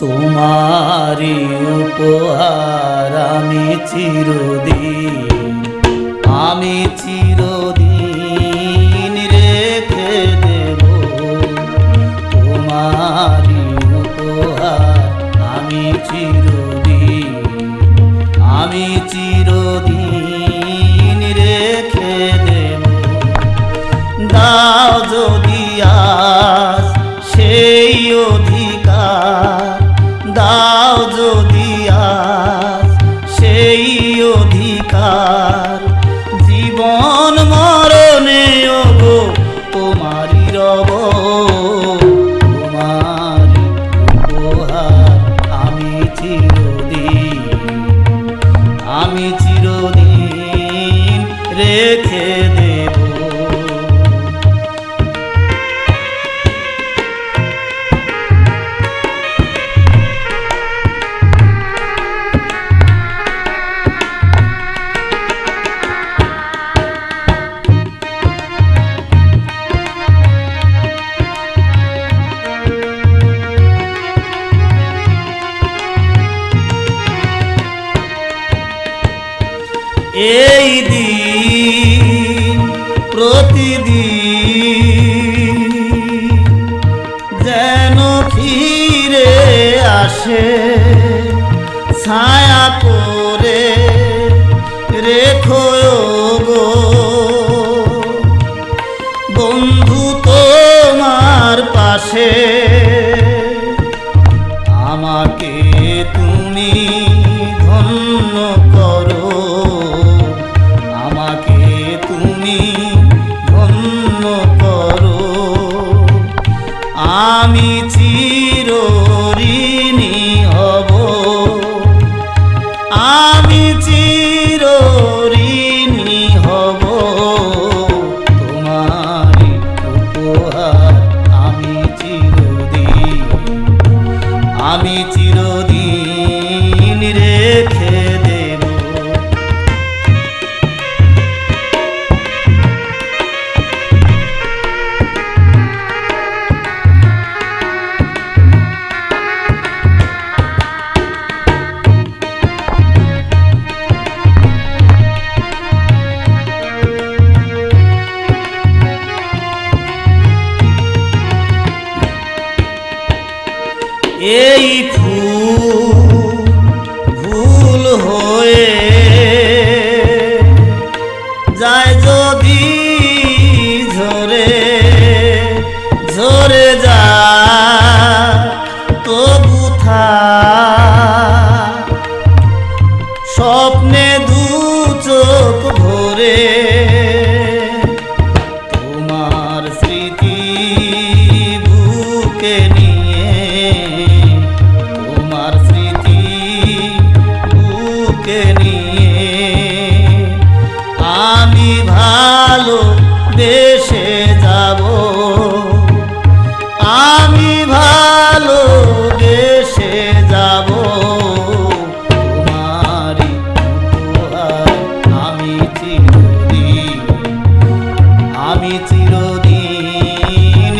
तुम्हारी उपहारा में चिरदिन आमी चिरदिन रेखे देव तुम्हारी उपहार आमी चिरदिन रेखे देव दाओ जो दिया से अधिकार दाओ जो दिया से अधिकार जीवन मरणे ओगो तुम्हारी रब तुम्हारी उपहार आमी चिरदिन रेखे देव। এই দিন প্রতিদিন যেন ফিরে আসে ছায়া করে রেখো গো বন্ধু তোমার পাশে আমাকে তুমি ধন্য করো आमी चिरऋणी हब आमी चिरऋणी हब तुम्हारी उपहार आमी चिरदिन रेखे देव। এই ফুল ভুল হয়ে যায় যদি ঝরে ঝরে যা তবু থাক স্বপ্নে দু চোখ ভরে তোমার স্মৃতি বুকে आमी चिरदिन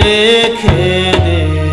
रेखे देव।